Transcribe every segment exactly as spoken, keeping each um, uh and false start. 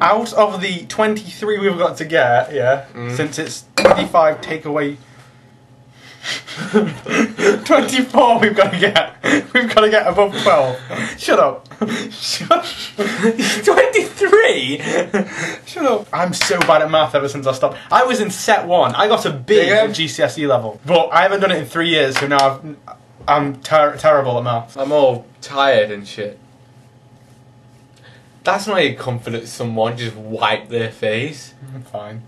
Out of the twenty-three we've got to get, yeah, mm. since it's twenty-five take away twenty-four we've got to get. We've got to get above twelve. Shut up. Shut up. twenty-three? Shut up. I'm so bad at math ever since I stopped. I was in set one. I got a B at G C S E level. But I haven't done it in three years, so now I've, I'm ter terrible at math. I'm all tired and shit. That's not your confidence, someone just wipe their face. Fine.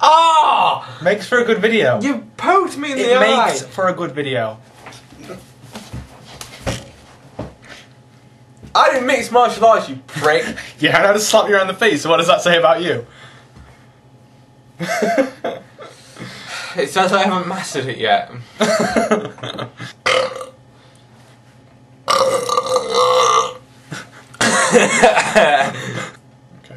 Ah! Oh! Makes for a good video. You poked me in it the eye! It makes for a good video. I didn't mix martial arts, you prick! Yeah, I know to slap you around the face, so what does that say about you? It sounds like I haven't mastered it yet. Okay.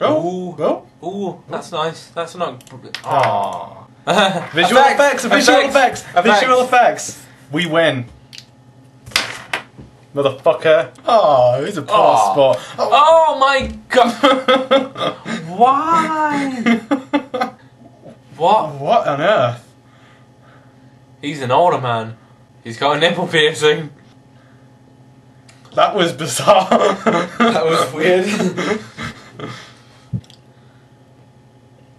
Oh, oh, oh, that's nice. That's not. Ah. Visual effects, effects, visual effects, effects, visual effects. We win, motherfucker. Oh, it's a poor oh. spot. Oh. Oh my god. Why? What? What on earth? He's an older man. He's got a nipple piercing. That was bizarre. That was weird.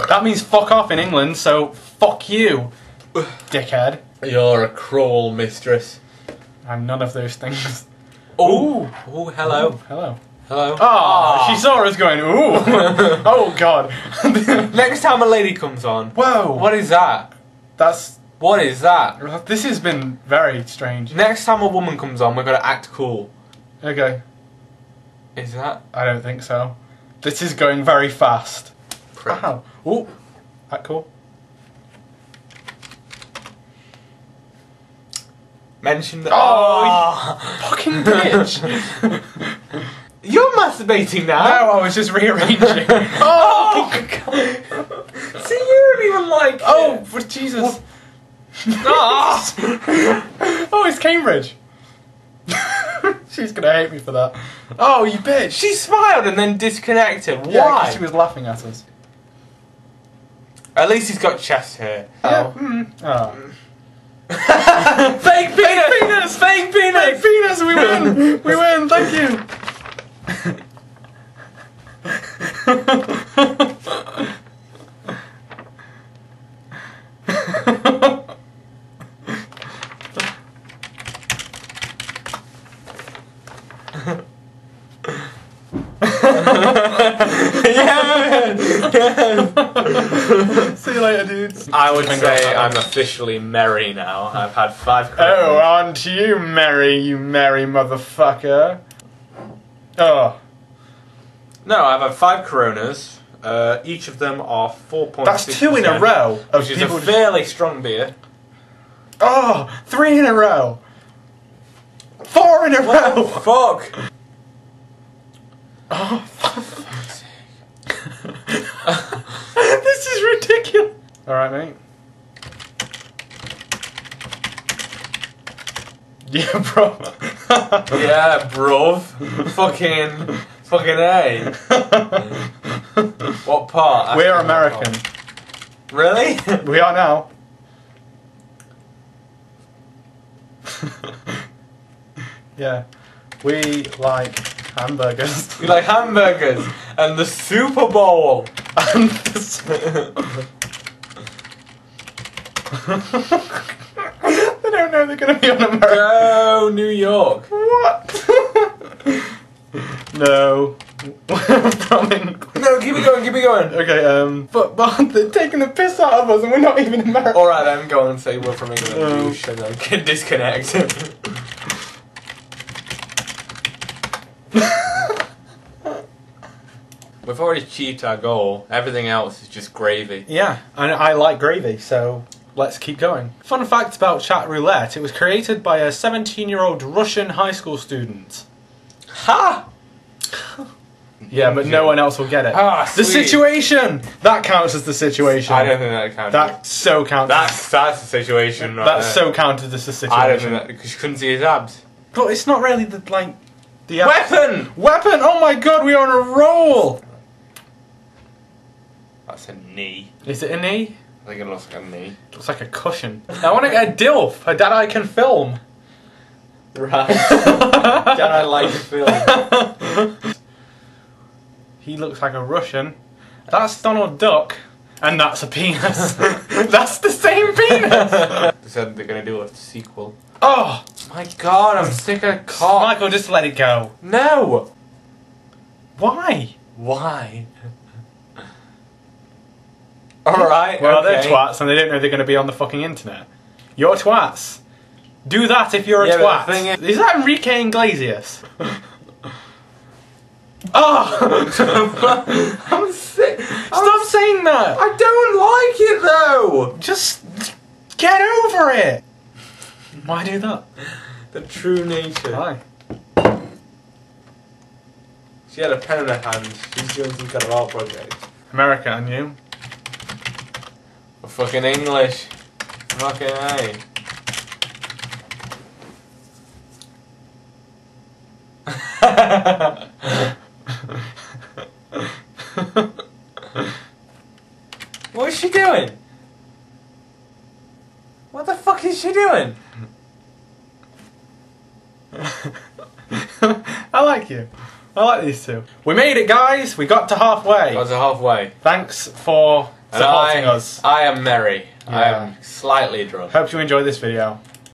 That means fuck off in England, so fuck you, dickhead. You're a cruel mistress. I'm none of those things. Ooh. Ooh, hello. Ooh, hello. Hello. Ah, she saw us going, ooh. Oh, God. Next time a lady comes on. Whoa. What is that? That's... What is that? This has been very strange. Next time a woman comes on, we're going to act cool. Okay. Is that? I don't think so. This is going very fast. Prick. Ow. Ooh. That cool. Mention that. Oh, oh fucking bitch. You're masturbating now. No, I was just rearranging. Oh, God. See, you don't even like Oh, it. For Jesus. What? Oh. Oh, it's Cambridge. She's going to hate me for that. Oh, you bitch. She smiled and then disconnected. Why? Yeah, 'cause she was laughing at us. At least he's got chest hair. Yeah. Oh. Mm. Oh. Fake penis! Fake penis! Fake penis! Fake penis! We win! We win! Thank you! See you later, dudes. I would I say I'm officially merry now. I've had five credits. Oh, aren't you merry, you merry motherfucker? Oh. No, I've had five Coronas. Uh, each of them are four point six percent. That's two in a row. Which is a fairly strong beer. Oh, three in a row. Four in a what row. Fuck. Oh, fuck. This is ridiculous. Alright, mate. Yeah, bro. Yeah, bro. Fucking... Fucking A. What part? We're American. Really? We are now. Yeah. We like... hamburgers. We like hamburgers and the Super Bowl. And the They don't know they're going to be on America. No, New York. What? No. No, keep it going, keep it going. Okay, um. But, but they're taking the piss out of us and we're not even American. Alright then, go on and say we're from England. Oh. And then can disconnect. We've already achieved our goal. Everything else is just gravy. Yeah, and I like gravy, so let's keep going. Fun fact about Chat Roulette, it was created by a seventeen-year-old Russian high school student. Ha! Yeah, but no one else will get it. Ah, the sweet. Situation! That counts as the situation. I don't think that counts. That so counts. That's, that's the situation, right? That so counted as the situation. I don't think that, because you couldn't see his abs. But it's not really the, like... The weapon! Weapon! Oh my god, we are on a roll! That's a knee. Is it a knee? I think it looks like a knee. It looks like a cushion. I want to get a DILF, a dad I can film. Right. Dad I like to film. He looks like a Russian. That's Donald Duck. And that's a penis. That's the same penis! They said they're gonna do a sequel. Oh! My god, I'm sick of cock. Michael, just let it go. No! Why? Why? Alright, well, okay. They're twats and they don't know they're gonna be on the fucking internet. You're twats. Do that if you're a yeah, twat. The thing is, is that Enrique Iglesias? Oh! I'm sick. Stop I'm saying that! I don't like it though! Just get over it! Why do that? The true nature. Why? She had a pen in her hand. She's doing some kind of art project. America, and you? We're fucking English. Fucking A. What is she doing? What the fuck is she doing? I like you. I like these two. We made it, guys. We got to halfway. Got to halfway. Thanks for supporting I, us. I am merry. Yeah. I am slightly drunk. Hope you enjoyed this video.